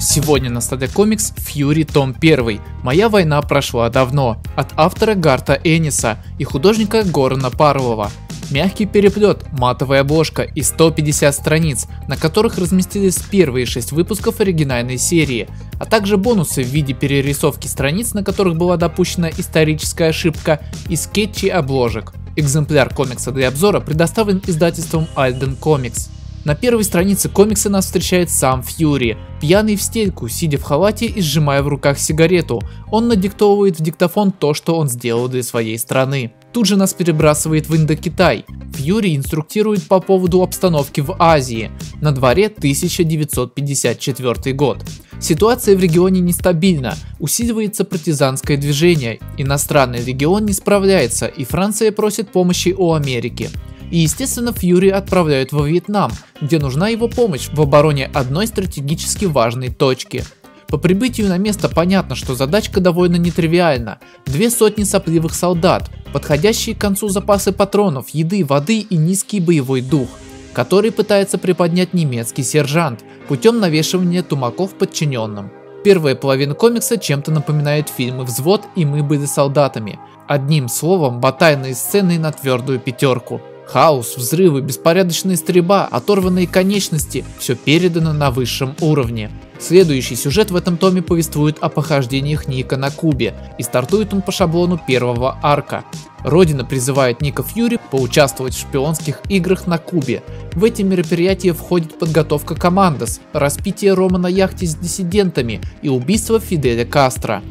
Сегодня на столе комикс «Фьюри. Том 1. Моя война прошла давно» от автора Гарта Эниса и художника Горна Парлова. Мягкий переплет, матовая обложка и 150 страниц, на которых разместились первые 6 выпусков оригинальной серии, а также бонусы в виде перерисовки страниц, на которых была допущена историческая ошибка, и скетчи обложек. Экземпляр комикса для обзора предоставлен издательством Alden Comics. На первой странице комикса нас встречает сам Фьюри. Пьяный в стельку, сидя в халате и сжимая в руках сигарету, он надиктовывает в диктофон то, что он сделал для своей страны. Тут же нас перебрасывает в Индокитай. Фьюри инструктирует по поводу обстановки в Азии. На дворе 1954 год. Ситуация в регионе нестабильна, усиливается партизанское движение, иностранный регион не справляется, и Франция просит помощи у Америки. И естественно, Фьюри отправляют во Вьетнам, где нужна его помощь в обороне одной стратегически важной точки. По прибытию на место понятно, что задачка довольно нетривиальна. 2 сотни сопливых солдат, подходящие к концу запасы патронов, еды, воды и низкий боевой дух, который пытается приподнять немецкий сержант путем навешивания тумаков подчиненным. Первая половина комикса чем-то напоминает фильмы «Взвод» и «Мы были солдатами». Одним словом, батальные сцены на твердую пятерку. Хаос, взрывы, беспорядочная стрельба, оторванные конечности – все передано на высшем уровне. Следующий сюжет в этом томе повествует о похождениях Ника на Кубе, и стартует он по шаблону первого арка. Родина призывает Ника Фьюри поучаствовать в шпионских играх на Кубе. В эти мероприятия входит подготовка командос, распитие рома на яхте с диссидентами и убийство Фиделя Кастро.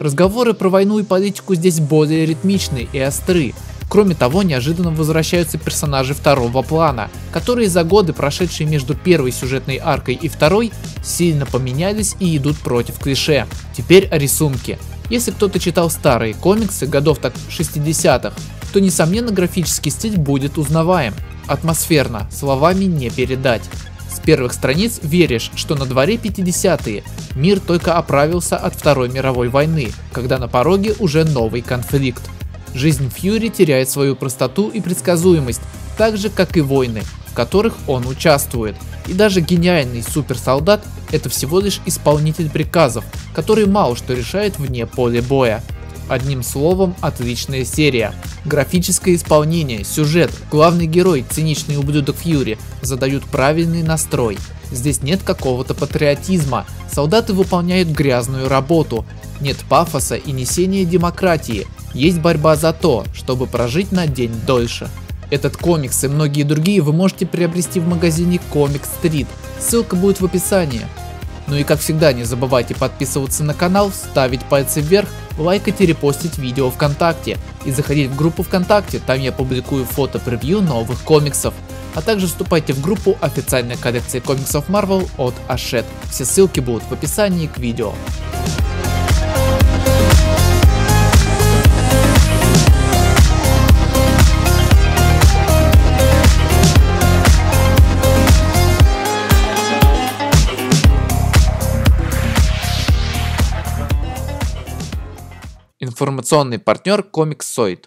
Разговоры про войну и политику здесь более ритмичны и остры. Кроме того, неожиданно возвращаются персонажи второго плана, которые за годы, прошедшие между первой сюжетной аркой и второй, сильно поменялись и идут против клише. Теперь о рисунке. Если кто-то читал старые комиксы годов так 60-х, то несомненно графический стиль будет узнаваем. Атмосферно, словами не передать. С первых страниц веришь, что на дворе 50-е, мир только оправился от Второй мировой войны, когда на пороге уже новый конфликт. Жизнь Фьюри теряет свою простоту и предсказуемость, так же как и войны, в которых он участвует. И даже гениальный суперсолдат – это всего лишь исполнитель приказов, который мало что решает вне поля боя. Одним словом, отличная серия. Графическое исполнение, сюжет, главный герой, циничный ублюдок Фьюри задают правильный настрой. Здесь нет какого-то патриотизма, солдаты выполняют грязную работу, нет пафоса и несения демократии, есть борьба за то, чтобы прожить на день дольше. Этот комикс и многие другие вы можете приобрести в магазине Comic Street, ссылка будет в описании. Ну и как всегда, не забывайте подписываться на канал, ставить пальцы вверх, лайкать и репостить видео ВКонтакте. И заходить в группу ВКонтакте, там я публикую фото-превью новых комиксов. А также вступайте в группу официальной коллекции комиксов Marvel от Ашет. Все ссылки будут в описании к видео. Информационный партнер Comic Street.